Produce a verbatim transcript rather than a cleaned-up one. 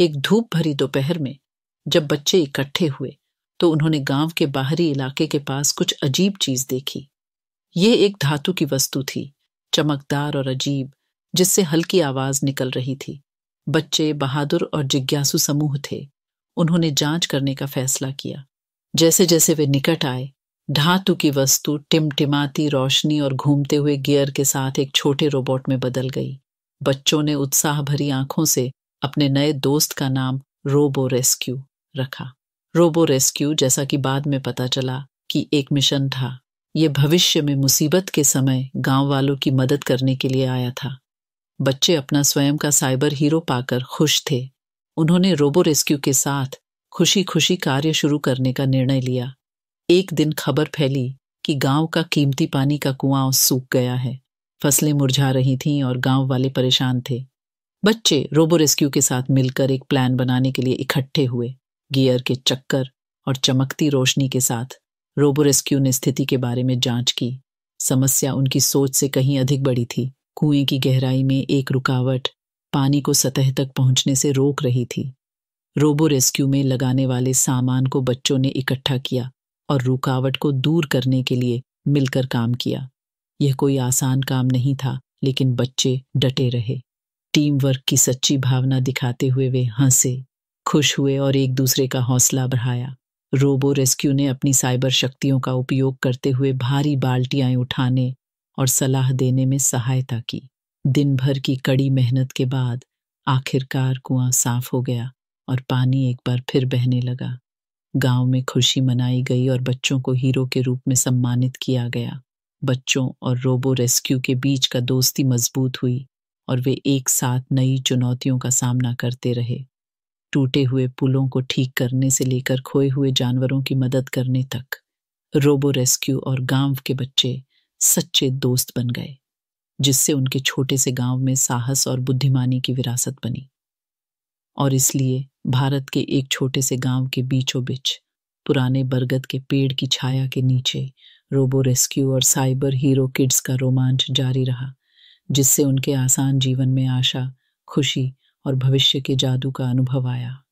एक धूप भरी दोपहर में जब बच्चे इकट्ठे हुए तो उन्होंने गांव के बाहरी इलाके के पास कुछ अजीब चीज देखी। यह एक धातु की वस्तु थी, चमकदार और अजीब, जिससे हल्की आवाज निकल रही थी। बच्चे बहादुर और जिज्ञासु समूह थे। उन्होंने जांच करने का फैसला किया। जैसे जैसे वे निकट आए, धातु की वस्तु टिमटिमाती रोशनी और घूमते हुए गियर के साथ एक छोटे रोबोट में बदल गई। बच्चों ने उत्साह भरी आंखों से अपने नए दोस्त का नाम रोबो रेस्क्यू रखा। रोबो रेस्क्यू, जैसा कि बाद में पता चला, कि एक मिशन था। यह भविष्य में मुसीबत के समय गांव वालों की मदद करने के लिए आया था। बच्चे अपना स्वयं का साइबर हीरो पाकर खुश थे। उन्होंने रोबो रेस्क्यू के साथ खुशी खुशी कार्य शुरू करने का निर्णय लिया। एक दिन खबर फैली कि गांव का कीमती पानी का कुआं सूख गया है। फसलें मुरझा रही थीं और गांव वाले परेशान थे। बच्चे रोबो रेस्क्यू के साथ मिलकर एक प्लान बनाने के लिए इकट्ठे हुए। गियर के चक्कर और चमकती रोशनी के साथ रोबो रेस्क्यू ने स्थिति के बारे में जांच की। समस्या उनकी सोच से कहीं अधिक बड़ी थी। कुएं की गहराई में एक रुकावट पानी को सतह तक पहुंचने से रोक रही थी। रोबो रेस्क्यू में लगाने वाले सामान को बच्चों ने इकट्ठा किया और रुकावट को दूर करने के लिए मिलकर काम किया। यह कोई आसान काम नहीं था, लेकिन बच्चे डटे रहे। टीम वर्क की सच्ची भावना दिखाते हुए वे हंसे, खुश हुए और एक दूसरे का हौसला बढ़ाया। रोबो रेस्क्यू ने अपनी साइबर शक्तियों का उपयोग करते हुए भारी बाल्टियां उठाने और सलाह देने में सहायता की। दिन भर की कड़ी मेहनत के बाद आखिरकार कुआं साफ हो गया और पानी एक बार फिर बहने लगा। गांव में खुशी मनाई गई और बच्चों को हीरो के रूप में सम्मानित किया गया। बच्चों और रोबो रेस्क्यू के बीच का दोस्ती मजबूत हुई और वे एक साथ नई चुनौतियों का सामना करते रहे, टूटे हुए पुलों को ठीक करने से लेकर खोए हुए जानवरों की मदद करने तक। रोबो रेस्क्यू और गांव के बच्चे सच्चे दोस्त बन गए, जिससे उनके छोटे से गांव में साहस और बुद्धिमानी की विरासत बनी। और इसलिए भारत के एक छोटे से गांव के बीचों बीच पुराने बरगद के पेड़ की छाया के नीचे रोबो रेस्क्यू और साइबर हीरो किड्स का रोमांच जारी रहा, जिससे उनके आसान जीवन में आशा, खुशी और भविष्य के जादू का अनुभव आया।